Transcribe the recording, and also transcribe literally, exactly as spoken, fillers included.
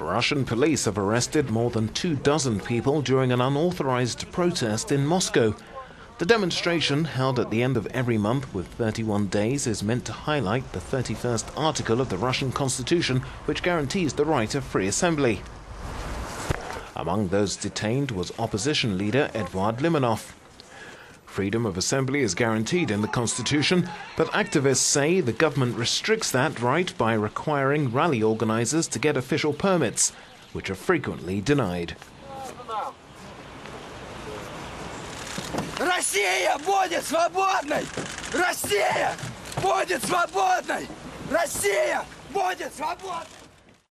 Russian police have arrested more than two dozen people during an unauthorized protest in Moscow. The demonstration, held at the end of every month with thirty-one days, is meant to highlight the thirty-first article of the Russian Constitution, which guarantees the right of free assembly. Among those detained was opposition leader Eduard Limonov. Freedom of assembly is guaranteed in the Constitution, but activists say the government restricts that right by requiring rally organizers to get official permits, which are frequently denied. Россия будет свободной! Россия будет свободной! Россия будет свободной!